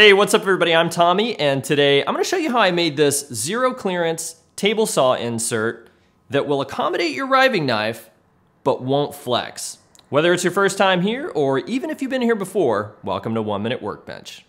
Hey, what's up everybody? I'm Tommy, and today I'm going to show you how I made this zero clearance table saw insert that will accommodate your riving knife, but won't flex. Whether it's your first time here, or even if you've been here before, welcome to One Minute Workbench.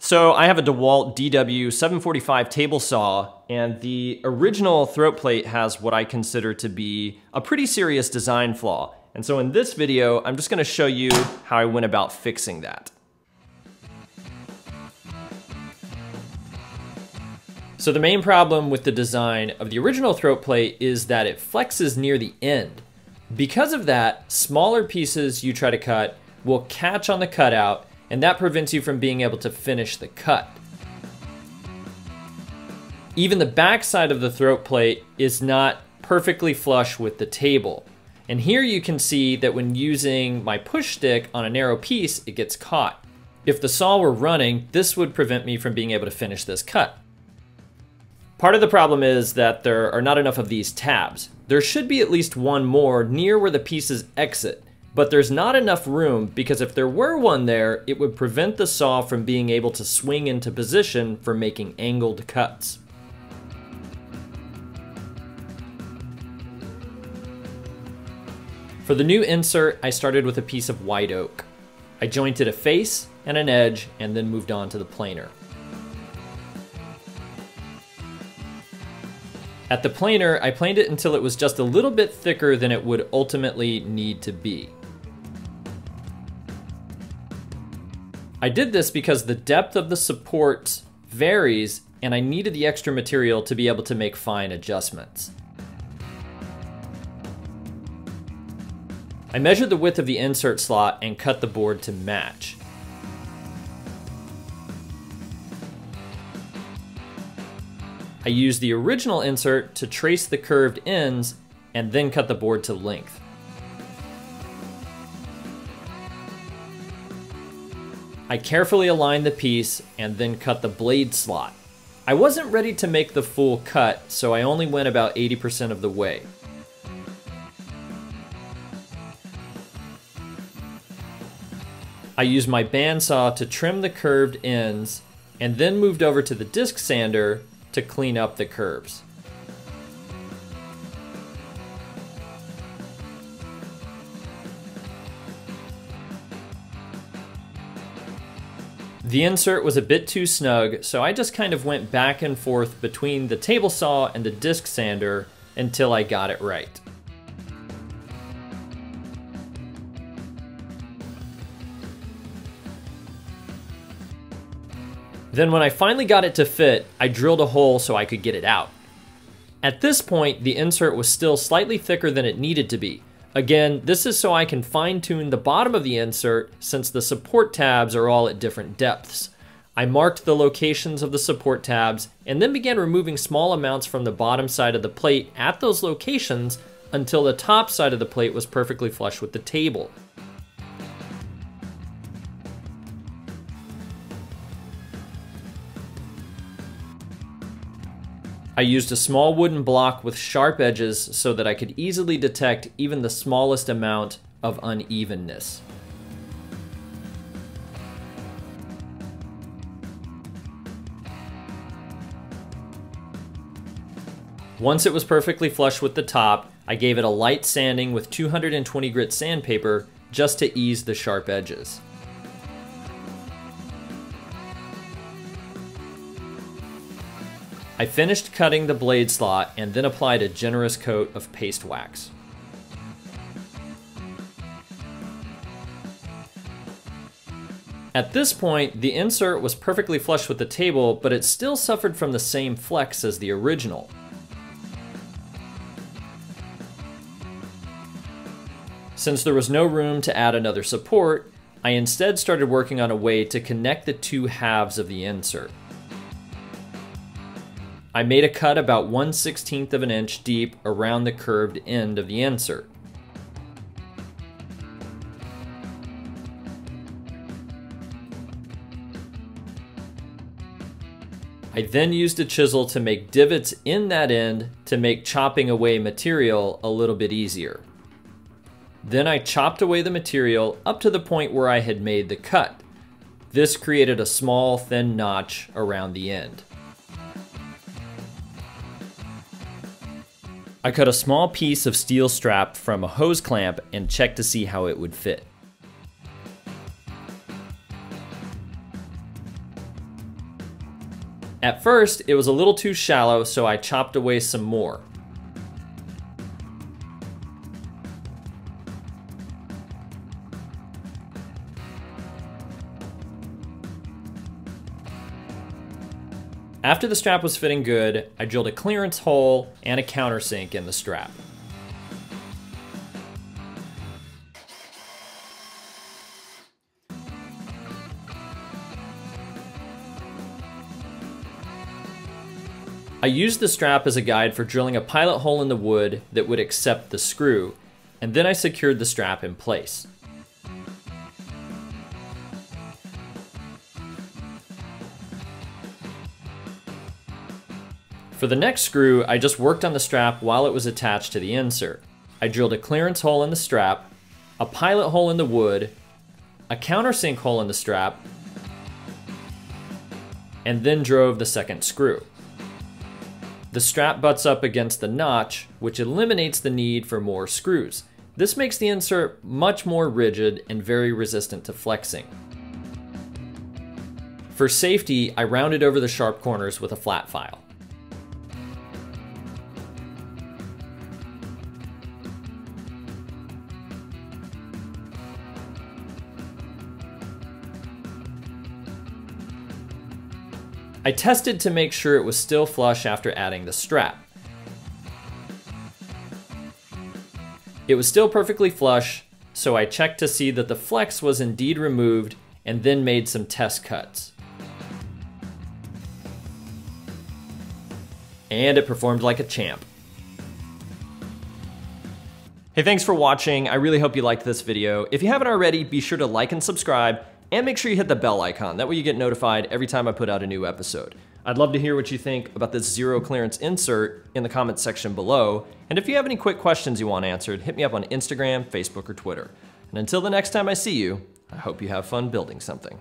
So I have a DeWalt DW745 table saw, and the original throat plate has what I consider to be a pretty serious design flaw. And so in this video, I'm just gonna show you how I went about fixing that. So the main problem with the design of the original throat plate is that it flexes near the end. Because of that, smaller pieces you try to cut will catch on the cutout, and that prevents you from being able to finish the cut. Even the backside of the throat plate is not perfectly flush with the table. And here you can see that when using my push stick on a narrow piece, it gets caught. If the saw were running, this would prevent me from being able to finish this cut. Part of the problem is that there are not enough of these tabs. There should be at least one more near where the pieces exit. But there's not enough room, because if there were one there, it would prevent the saw from being able to swing into position for making angled cuts. For the new insert, I started with a piece of white oak. I jointed a face and an edge and then moved on to the planer. At the planer, I planed it until it was just a little bit thicker than it would ultimately need to be. I did this because the depth of the support varies, and I needed the extra material to be able to make fine adjustments. I measured the width of the insert slot and cut the board to match. I used the original insert to trace the curved ends and then cut the board to length. I carefully aligned the piece and then cut the blade slot. I wasn't ready to make the full cut, so I only went about 80% of the way. I used my bandsaw to trim the curved ends and then moved over to the disc sander to clean up the curves. The insert was a bit too snug, so I just kind of went back and forth between the table saw and the disc sander until I got it right. Then when I finally got it to fit, I drilled a hole so I could get it out. At this point, the insert was still slightly thicker than it needed to be. Again, this is so I can fine-tune the bottom of the insert, since the support tabs are all at different depths. I marked the locations of the support tabs and then began removing small amounts from the bottom side of the plate at those locations until the top side of the plate was perfectly flush with the table. I used a small wooden block with sharp edges so that I could easily detect even the smallest amount of unevenness. Once it was perfectly flush with the top, I gave it a light sanding with 220 grit sandpaper just to ease the sharp edges. I finished cutting the blade slot and then applied a generous coat of paste wax. At this point, the insert was perfectly flush with the table, but it still suffered from the same flex as the original. Since there was no room to add another support, I instead started working on a way to connect the two halves of the insert. I made a cut about 1/16 of an inch deep around the curved end of the insert. I I then used a chisel to make divots in that end to make chopping away material a little bit easier. Then I chopped away the material up to the point where I had made the cut. This created a small, thin notch around the end. I cut a small piece of steel strap from a hose clamp and checked to see how it would fit. At first, it was a little too shallow, so I chopped away some more. After the strap was fitting good, I drilled a clearance hole and a countersink in the strap. I used the strap as a guide for drilling a pilot hole in the wood that would accept the screw, and then I secured the strap in place. For the next screw, I just worked on the strap while it was attached to the insert. I drilled a clearance hole in the strap, a pilot hole in the wood, a countersink hole in the strap, and then drove the second screw. The strap butts up against the notch, which eliminates the need for more screws. This makes the insert much more rigid and very resistant to flexing. For safety, I rounded over the sharp corners with a flat file. I tested to make sure it was still flush after adding the strap. It was still perfectly flush, so I checked to see that the flex was indeed removed and then made some test cuts. And it performed like a champ. Hey, thanks for watching. I really hope you liked this video. If you haven't already, be sure to like and subscribe. And make sure you hit the bell icon. That way you get notified every time I put out a new episode. I'd love to hear what you think about this zero clearance insert in the comments section below. And if you have any quick questions you want answered, hit me up on Instagram, Facebook, or Twitter. And until the next time I see you, I hope you have fun building something.